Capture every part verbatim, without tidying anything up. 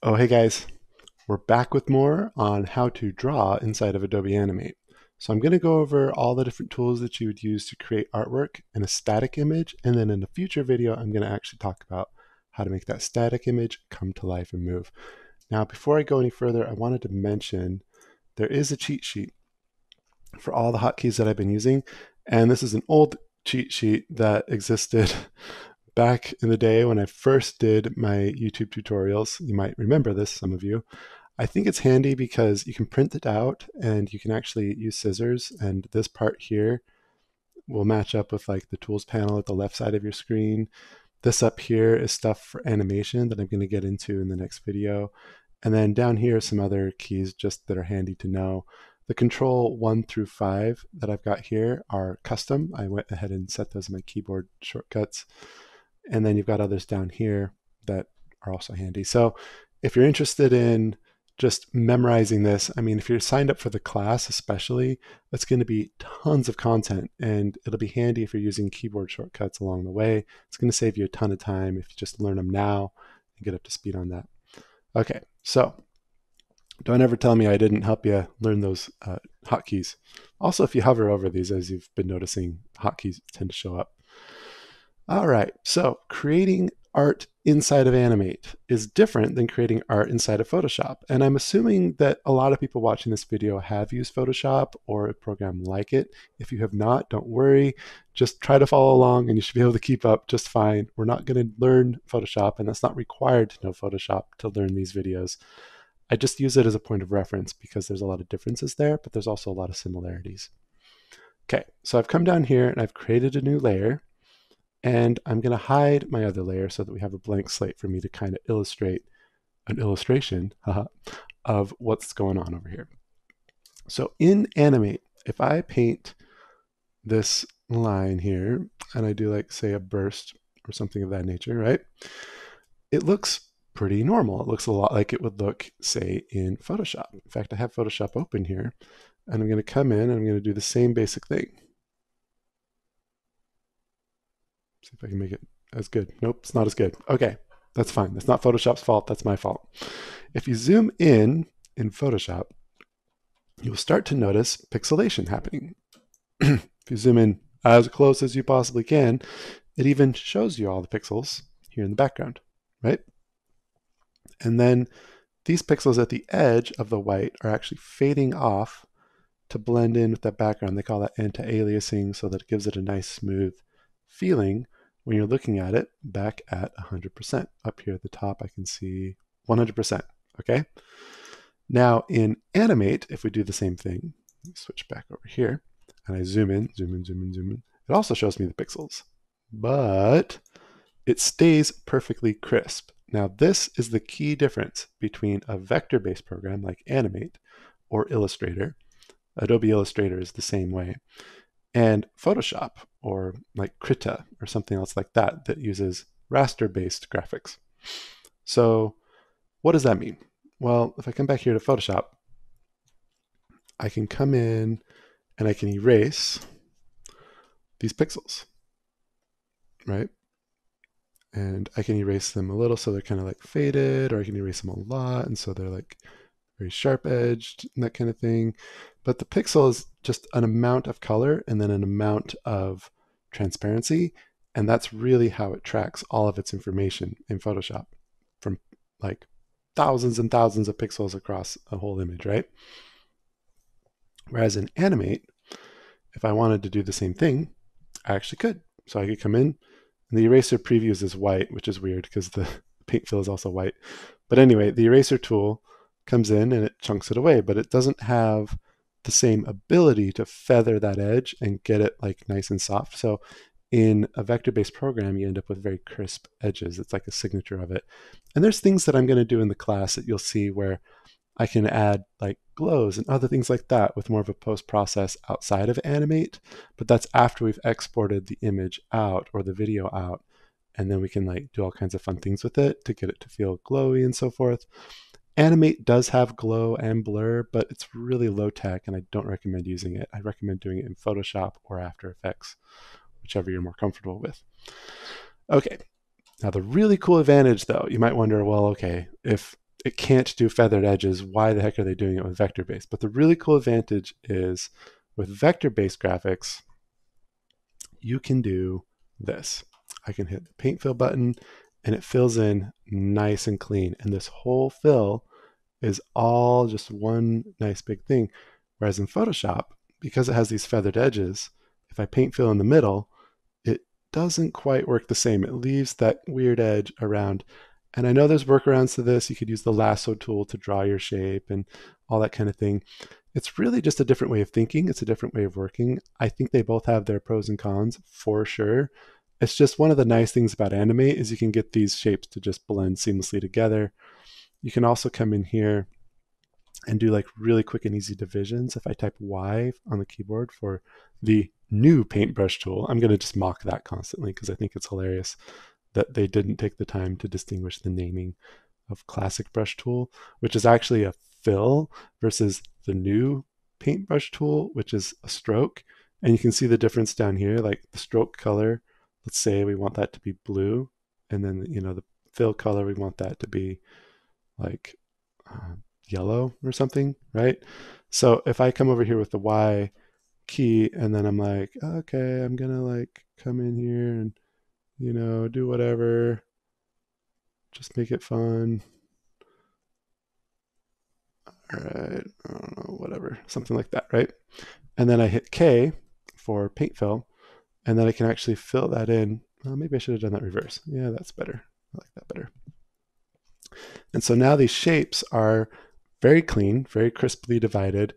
Oh, hey guys, we're back with more on how to draw inside of Adobe Animate. So I'm going to go over all the different tools that you would use to create artwork in a static image, and then in a future video I'm going to actually talk about how to make that static image come to life and move. Now before I go any further, I wanted to mention there is a cheat sheet for all the hotkeys that I've been using, and this is an old cheat sheet that existed back in the day when I first did my YouTube tutorials. You might remember this, some of you. I think it's handy because you can print it out and you can actually use scissors, and this part here will match up with like the tools panel at the left side of your screen. This up here is stuff for animation that I'm going to get into in the next video. And then down here are some other keys just that are handy to know. The control one through five that I've got here are custom. I went ahead and set those in my keyboard shortcuts. And then you've got others down here that are also handy. So if you're interested in just memorizing this, I mean, if you're signed up for the class especially, that's going to be tons of content, and it'll be handy if you're using keyboard shortcuts along the way. It's going to save you a ton of time if you just learn them now and get up to speed on that. Okay, so don't ever tell me I didn't help you learn those uh, hotkeys. Also, if you hover over these, as you've been noticing, hotkeys tend to show up. All right, so creating art inside of Animate is different than creating art inside of Photoshop. And I'm assuming that a lot of people watching this video have used Photoshop or a program like it. If you have not, don't worry. Just try to follow along and you should be able to keep up just fine. We're not going to learn Photoshop, and that's not required to know Photoshop to learn these videos. I just use it as a point of reference because there's a lot of differences there, but there's also a lot of similarities. Okay, so I've come down here and I've created a new layer. And I'm going to hide my other layer so that we have a blank slate for me to kind of illustrate an illustration of what's going on over here. So in Animate, if I paint this line here, and I do like, say, a burst or something of that nature, right? It looks pretty normal. It looks a lot like it would look, say, in Photoshop. In fact, I have Photoshop open here, and I'm going to come in and I'm going to do the same basic thing. See if I can make it as good. Nope, it's not as good. Okay, that's fine. That's not Photoshop's fault. That's my fault. If you zoom in in Photoshop, you'll start to notice pixelation happening. If you zoom in as close as you possibly can, it even shows you all the pixels here in the background, right? And then these pixels at the edge of the white are actually fading off to blend in with that background. They call that anti-aliasing, so that it gives it a nice smooth feeling when you're looking at it back at one hundred percent. Up here at the top, I can see one hundred percent, okay? Now in Animate, if we do the same thing, switch back over here, and I zoom in, zoom in, zoom in, zoom in, it also shows me the pixels, but it stays perfectly crisp. Now this is the key difference between a vector-based program like Animate or Illustrator. Adobe Illustrator is the same way. And Photoshop, or like Krita, or something else like that, that uses raster-based graphics. So what does that mean? Well, if I come back here to Photoshop, I can come in and I can erase these pixels, right? And I can erase them a little so they're kind of like faded, or I can erase them a lot, and so they're like very sharp-edged and that kind of thing. But the pixel is just an amount of color and then an amount of transparency, and that's really how it tracks all of its information in Photoshop from like thousands and thousands of pixels across a whole image, right? Whereas in Animate, if I wanted to do the same thing, I actually could. So I could come in, and the eraser previews is white, which is weird because the paint fill is also white. But anyway, the eraser tool comes in and it chunks it away, but it doesn't have the same ability to feather that edge and get it like nice and soft. So in a vector-based program, you end up with very crisp edges. It's like a signature of it. And there's things that I'm going to do in the class that you'll see where I can add like glows and other things like that with more of a post-process outside of Animate, but that's after we've exported the image out or the video out, and then we can like do all kinds of fun things with it to get it to feel glowy and so forth. Animate does have glow and blur, but it's really low tech and I don't recommend using it. I recommend doing it in Photoshop or After Effects, whichever you're more comfortable with. Okay, now the really cool advantage though, you might wonder, well, okay, if it can't do feathered edges. Why the heck are they doing it with vector-based? But the really cool advantage is with vector-based graphics, you can do this. I can hit the paint fill button and it fills in nice and clean. And this whole fill is all just one nice big thing. Whereas in Photoshop, because it has these feathered edges, if I paint fill in the middle, it doesn't quite work the same. It leaves that weird edge around. And I know there's workarounds to this. You could use the lasso tool to draw your shape and all that kind of thing. It's really just a different way of thinking. It's a different way of working. I think they both have their pros and cons for sure. It's just one of the nice things about Animate is you can get these shapes to just blend seamlessly together. You can also come in here and do like really quick and easy divisions. If I type Y on the keyboard for the new paintbrush tool, I'm going to just mock that constantly because I think it's hilarious that they didn't take the time to distinguish the naming of classic brush tool, which is actually a fill, versus the new paintbrush tool, which is a stroke. And you can see the difference down here, like the stroke color. Let's say we want that to be blue, and then, you know, the fill color, we want that to be like uh, yellow or something, right? So if I come over here with the Y key and then I'm like, okay, I'm gonna like come in here and, you know, do whatever, just make it fun. All right, I don't know, whatever, something like that, right? And then I hit K for paint fill. And then I can actually fill that in. Well, maybe I should have done that reverse. Yeah, that's better. I like that better. And so now these shapes are very clean, very crisply divided,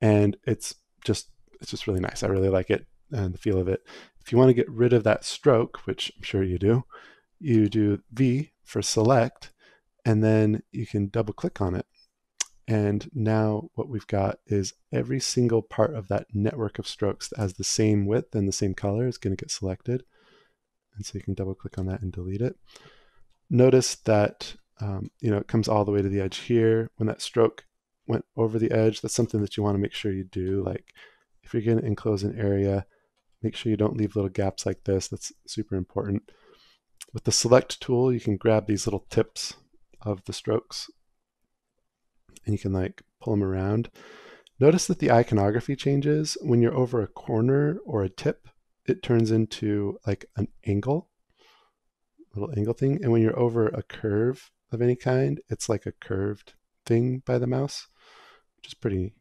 and it's just it's just really nice. I really like it and the feel of it. If you want to get rid of that stroke, which I'm sure you do, you do V for select, and then you can double click on it. And now what we've got is every single part of that network of strokes that has the same width and the same color is going to get selected. And so you can double click on that and delete it. Notice that um, you know, it comes all the way to the edge here. When that stroke went over the edge, that's something that you want to make sure you do. Like if you're going to enclose an area, make sure you don't leave little gaps like this. That's super important. With the select tool, you can grab these little tips of the strokes and you can like pull them around. Notice that the iconography changes. When you're over a corner or a tip, it turns into like an angle, little angle thing. And when you're over a curve of any kind, it's like a curved thing by the mouse, which is pretty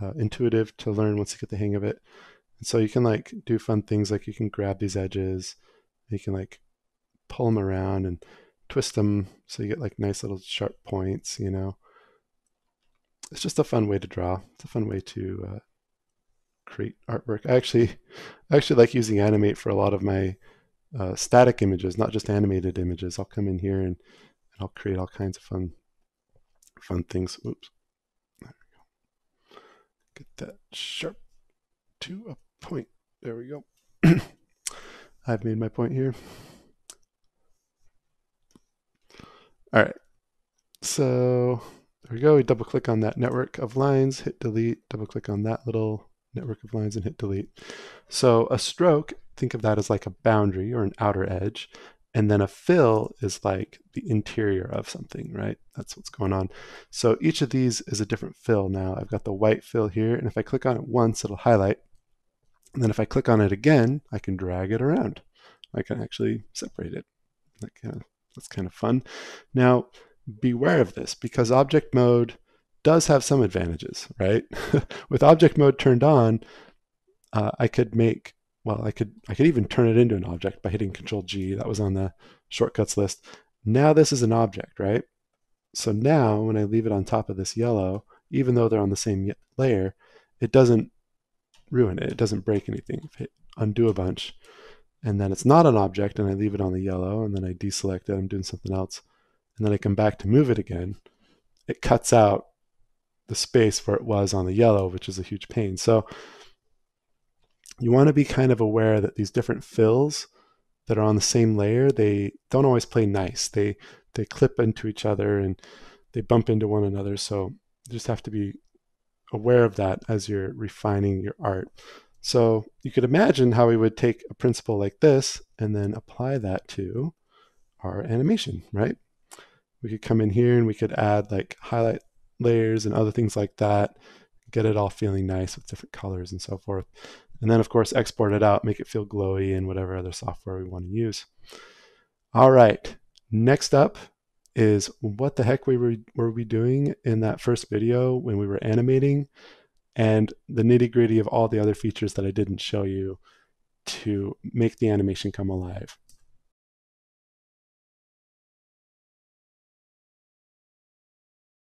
uh, intuitive to learn once you get the hang of it. And so you can like do fun things, like you can grab these edges, you can like pull them around and twist them so you get like nice little sharp points, you know. It's just a fun way to draw. It's a fun way to uh, create artwork. I actually, I actually like using Animate for a lot of my uh, static images, not just animated images. I'll come in here and, and I'll create all kinds of fun, fun things. Oops. There we go. Get that sharp to a point. There we go. I've made my point here. All right. So there we go, we double click on that network of lines, hit delete, double click on that little network of lines and hit delete. So a stroke, think of that as like a boundary or an outer edge. And then a fill is like the interior of something, right? That's what's going on. So each of these is a different fill now. I've got the white fill here, and if I click on it once, it'll highlight. And then if I click on it again, I can drag it around. I can actually separate it. That kind of, that's kind of fun. Now, beware of this, because object mode does have some advantages, right? With object mode turned on, uh, I could make, well, I could I could even turn it into an object by hitting Control G. That was on the shortcuts list. Now this is an object, right? So now when I leave it on top of this yellow, even though they're on the same layer, it doesn't ruin it. It doesn't break anything. If I hit undo a bunch, and then it's not an object, and I leave it on the yellow, and then I deselect it. I'm doing something else. And then I come back to move it again, it cuts out the space where it was on the yellow, which is a huge pain. So you want to be kind of aware that these different fills that are on the same layer, they don't always play nice. They they clip into each other and they bump into one another. So you just have to be aware of that as you're refining your art. So you could imagine how we would take a principle like this and then apply that to our animation, right? we could come in here and we could add like highlight layers and other things like that, get it all feeling nice with different colors and so forth. And then of course, export it out, make it feel glowy in whatever other software we want to use. All right, next up is what the heck we were, were we doing in that first video when we were animating, and the nitty gritty of all the other features that I didn't show you to make the animation come alive.